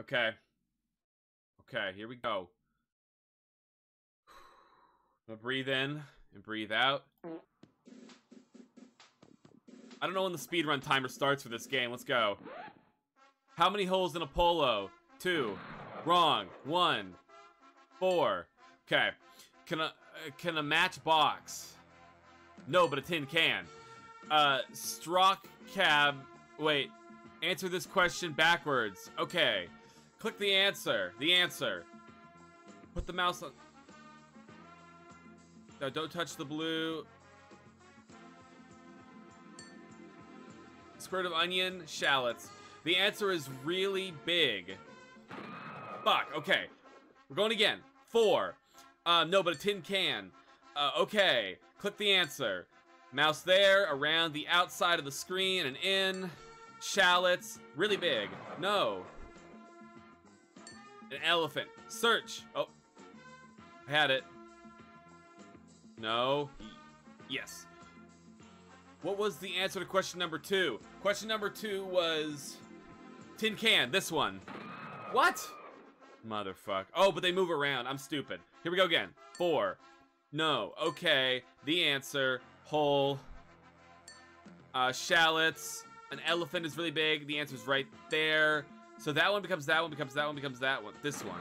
Okay. Okay, here we go. I'll breathe in and breathe out. I don't know when the speedrun timer starts for this game. Let's go. How many holes in a polo? 2. Wrong. 1. 4. Okay. Can a matchbox? No, but a tin can. Strock cab. Wait. Answer this question backwards. Okay. Click the answer. The answer. Put the mouse on. No, don't touch the blue. Squirt of onion, shallots. The answer is really big. Fuck. Okay. We're going again. 4. No, but a tin can. Okay. Click the answer. Mouse there, around the outside of the screen and in. Shallots. Really big. No. An elephant. Search. Oh. I had it. No. Yes. What was the answer to question number 2? Question number 2 was... tin can. This one. What? Motherfucker. Oh, but they move around. I'm stupid. Here we go again. 4. No. Okay. The answer. Hole. Shallots. An elephant is really big. The answer is right there. So that one becomes that one, becomes that one, becomes that one. This one.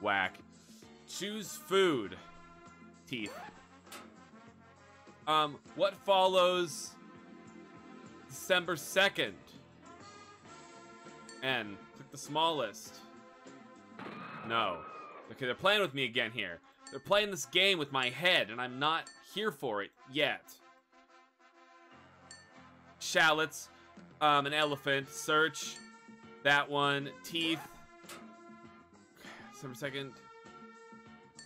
Whack. Choose food. Teeth. What follows December 2nd? N. Click the smallest. No. Okay, they're playing with me again here. They're playing this game with my head, and I'm not here for it yet. Shallots. An elephant. Search. That one. Teeth. December 2nd.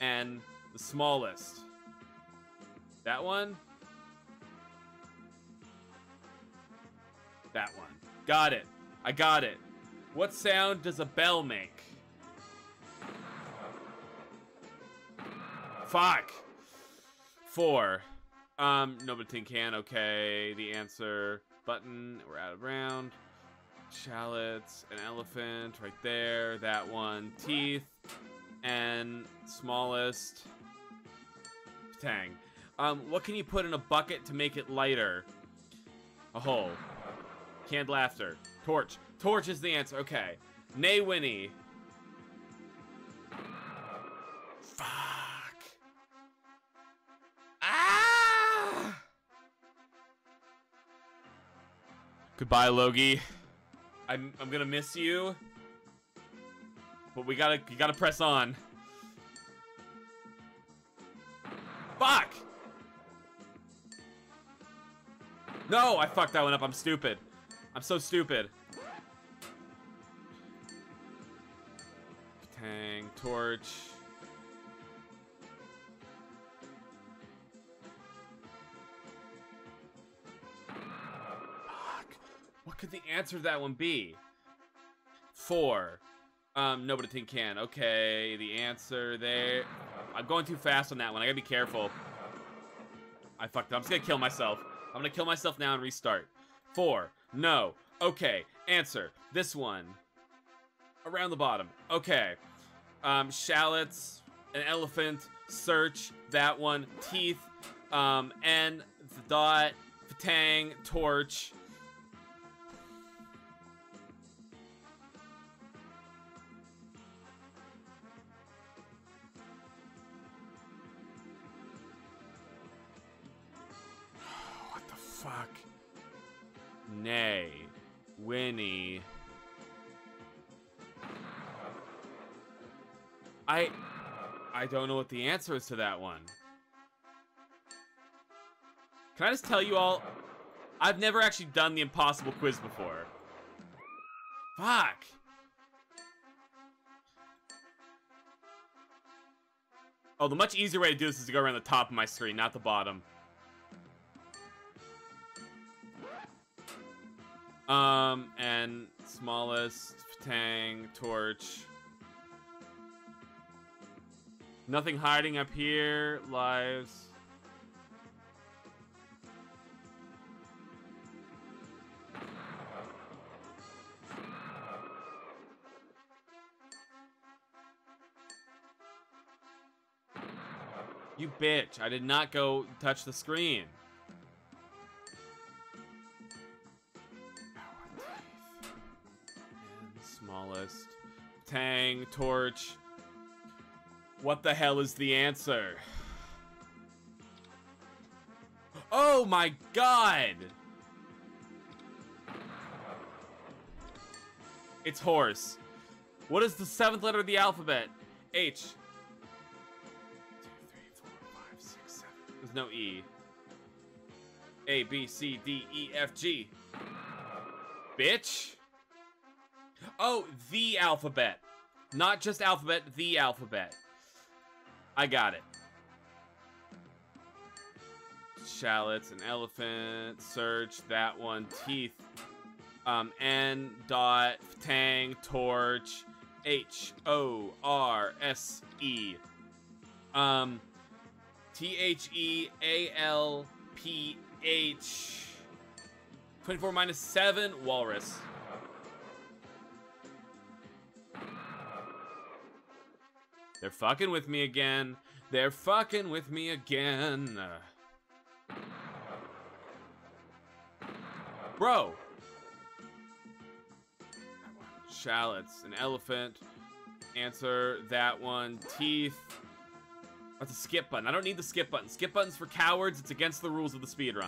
And the smallest. That one? That one. Got it. I got it. What sound does a bell make? Fuck. 4. Nobody can. Okay. The answer. Button. We're out of round. Shallots. An elephant. Right there. That one. Teeth. And smallest. Tang. What can you put in a bucket to make it lighter? A hole. Canned laughter. Torch. Torch is the answer. Okay. Nay, Winnie. Fuck. Ah! Goodbye, Logie. I'm gonna miss you. But you gotta press on. Fuck! No, I fucked that one up. I'm stupid. I'm so stupid. Tang, torch. Fuck. What could the answer to that one be? 4. No, but a tin can. Okay, the answer there. I'm going too fast on that one. I gotta be careful. I fucked up. I'm just gonna kill myself. I'm gonna kill myself now and restart. 4. No. Okay. Answer. This one. Around the bottom. Okay. Shallots. An elephant. Search. That one. Teeth. And the dot. Tang. Torch. Fuck. Nay. Winnie. I don't know what the answer is to that one. Can I just tell you all? I've never actually done the Impossible Quiz before. Fuck. Oh, the much easier way to do this is to go around the top of my screen, not the bottom. And smallest, tang, torch. Nothing hiding up here, lives. You bitch. I did not go touch the screen. And smallest. Tang, torch. What the hell is the answer? Oh my god! It's horse. What is the 7th letter of the alphabet? H. 2, 3, 4, 5, 6, 7. There's no E. A, B, C, D, E, F, G. Bitch. Oh, the alphabet. Not just alphabet, the alphabet. I got it. Shallots, an elephant, search, that one, teeth. N, dot, tang, torch, H, O, R, S, E. T, H, E, A, L, P, H. 24 minus 7, walrus. They're fucking with me again. They're fucking with me again. Bro. Shallots, an elephant. Answer that one. Teeth. That's a skip button. I don't need the skip button. Skip button's for cowards. It's against the rules of the speedrun.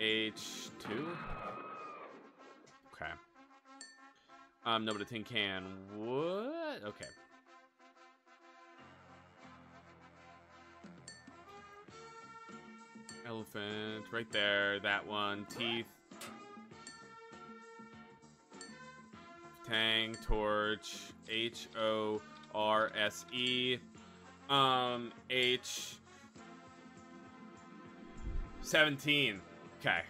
H2. Okay. No, but a tin can. What? Okay. Elephant, right there. That one. Teeth. Tang, torch. H O R S E. H. 17. Okay.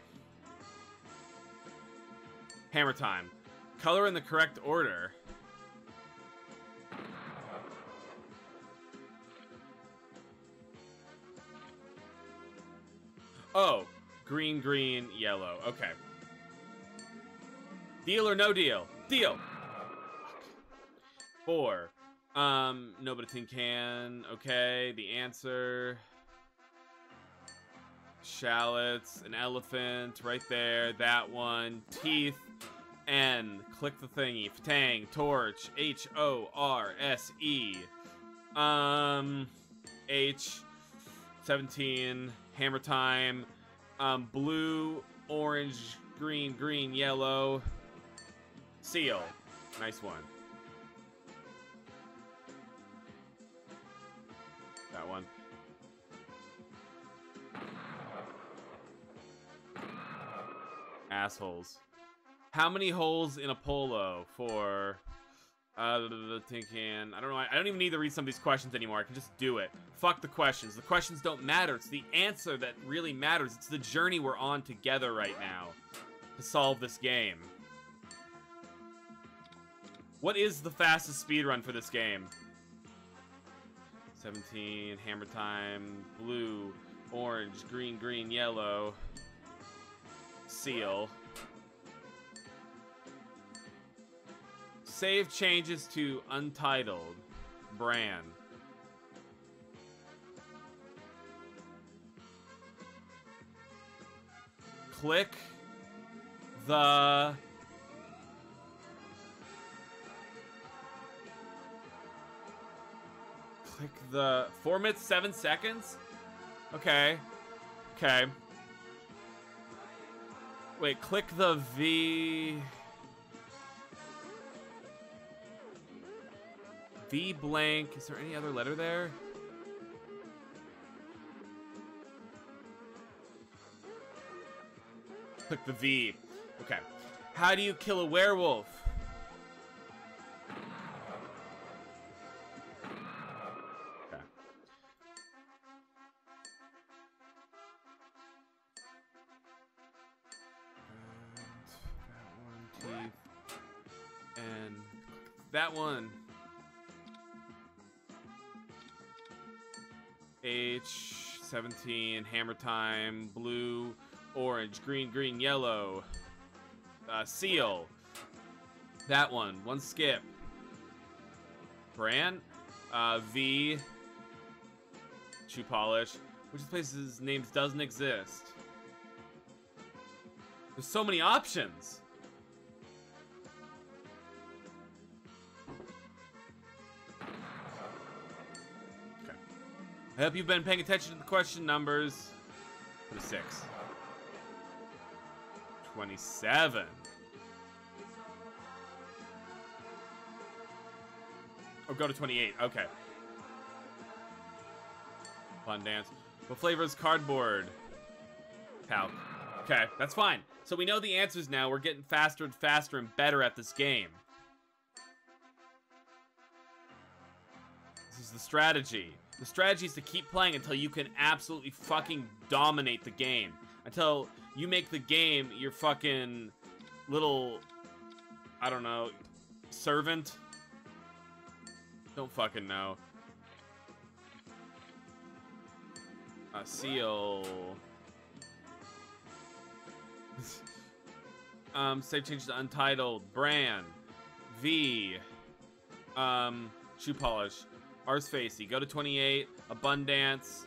Hammer time. Color in the correct order. Oh, green, green, yellow. Okay. Deal or no deal? Deal. 4. No, but a tin can. Okay, the answer. Shallots, an elephant, right there. That one. Teeth. N, click the thingy. Tang, torch. H-O-R-S-E. H, 17. Hammer time. Blue, orange, green, green, yellow. Seal. Nice one. That one. Assholes. How many holes in a polo for the tin can? I don't know. I don't even need to read some of these questions anymore. I can just do it. Fuck the questions. The questions don't matter. It's the answer that really matters. It's the journey we're on together right now to solve this game. What is the fastest speedrun for this game? 17, hammer time, blue, orange, green, green, yellow, seal. Save changes to untitled brand. Click the four minutes, 7 seconds? Okay. Okay. Wait, click the V. V blank. Is there any other letter there? Click the V. Okay. How do you kill a werewolf? Okay. And that one, teeth. And that one. H, 17, hammer time, blue, orange, green, green, yellow, seal, that one skip, brand, V. Shoe polish. Which of the places' names doesn't exist? There's so many options. Okay. I hope you've been paying attention to the question numbers. 26. 27. Oh, go to 28. Okay. Fun dance. What flavor is cardboard? Cow. Okay, that's fine. So we know the answers now. We're getting faster and faster and better at this game. This is the strategy. The strategy is to keep playing until you can absolutely fucking dominate the game. Until you make the game your fucking little, I don't know, servant. Don't fucking know. Seal. Save change to untitled. Brand. V. Shoe polish. Arsefacy. Go to 28. Abundance.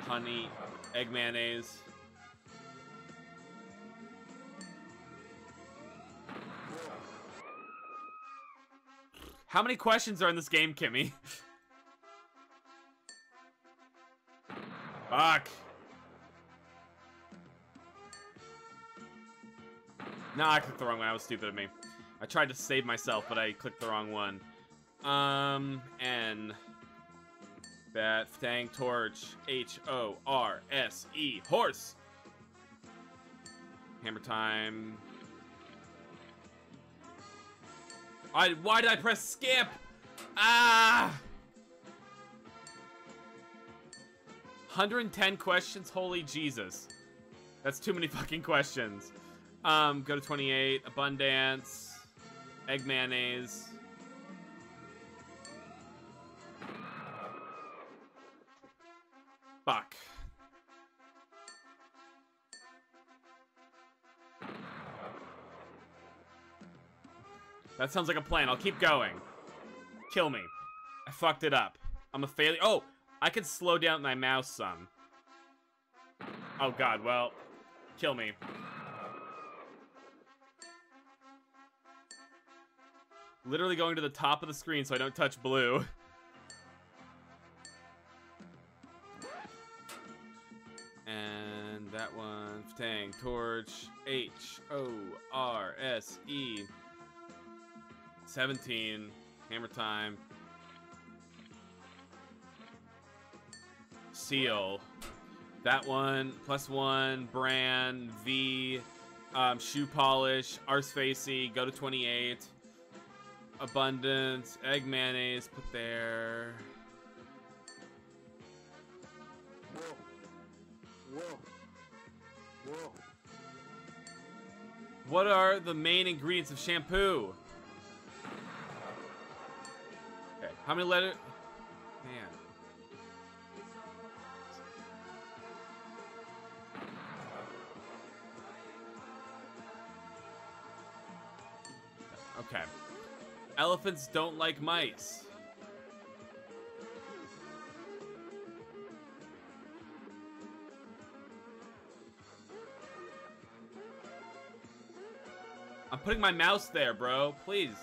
Honey. Egg mayonnaise. How many questions are in this game, Kimmy? Fuck. No, I clicked the wrong one. That was stupid of me. I tried to save myself, but I clicked the wrong one. N. Bat, fang, torch. H-O-R-S-E. Horse. Hammer time. Why did I press skip? Ah! 110 questions? Holy Jesus. That's too many fucking questions. Go to 28. Abundance. Egg mayonnaise. Fuck. That sounds like a plan. I'll keep going. Kill me. I fucked it up. I'm a failure. Oh, I can slow down my mouse some. Oh, God. Well, kill me. Literally going to the top of the screen so I don't touch blue. And that one. Tang, torch. H-O-R-S-E. 17. Hammer time. Seal. That one. Plus one. Brand. V. Shoe polish. Arsefacy. Go to 28. Abundance. Egg mayonnaise. Put there. Whoa. Whoa. Whoa. What are the main ingredients of shampoo? How many letters? Man. Okay. Elephants don't like mice. I'm putting my mouse there, bro. Please.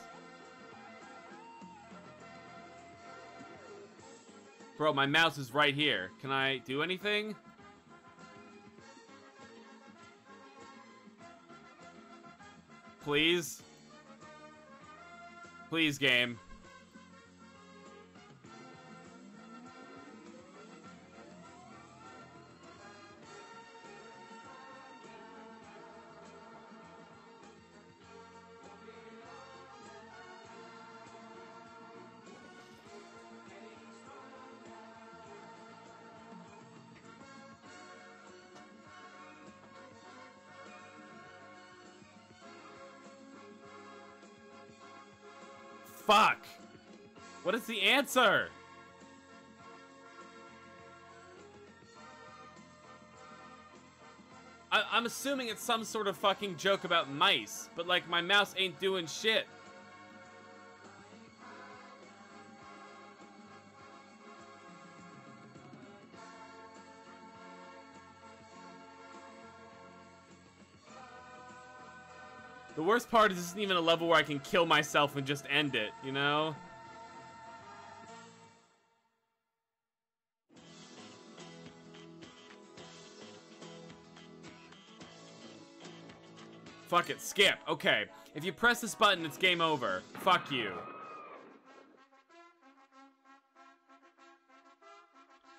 Bro, my mouse is right here. Can I do anything? Please? Please, game. Fuck! What is the answer? I'm assuming it's some sort of fucking joke about mice, but like my mouse ain't doing shit. The worst part is this isn't even a level where I can kill myself and just end it, you know? Fuck it, skip. Okay. If you press this button, it's game over. Fuck you.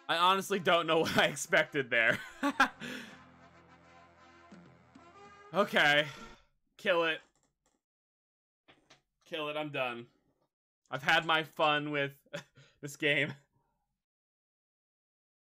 I honestly don't know what I expected there. Okay. Kill it. Kill it, I'm done. I've had my fun with this game.